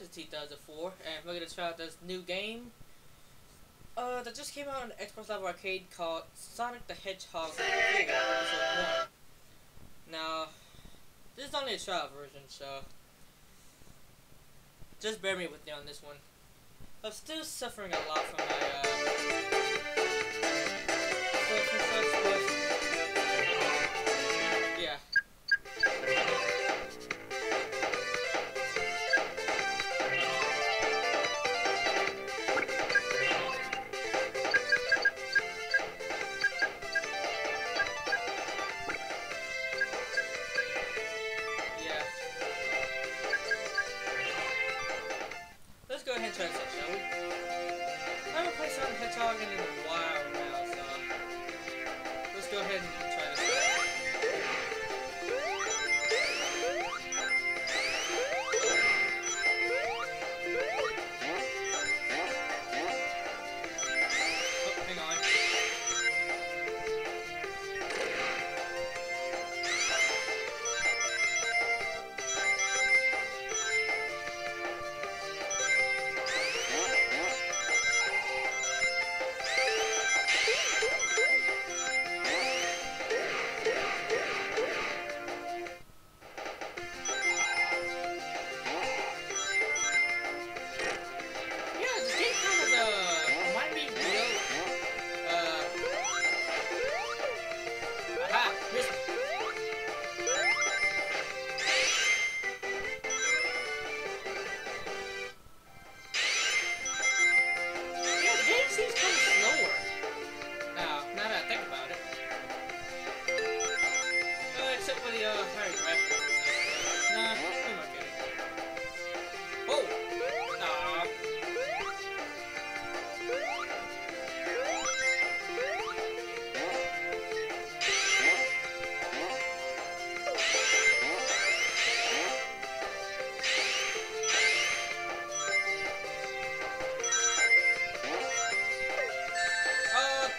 This is 2004, and we're going to try out this new game that just came out on Xbox Live Arcade called Sonic the Hedgehog. Sega. Now, this is only a trial version, so just bear with me on this one. I'm still suffering a lot from my talking in a while now, so let's go ahead and try this out. Oh, hang on.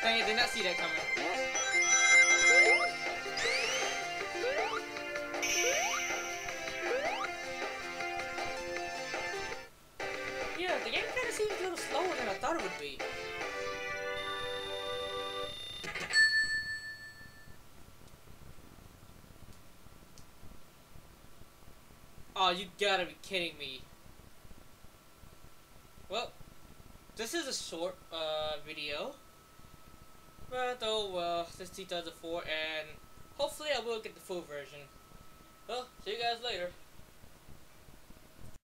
I did not see that coming. Yeah, the game kind of seems a little slower than I thought it would be. Oh, you gotta be kidding me. Well, this is a short video. But this is 2004, and hopefully I will get the full version. Well, see you guys later.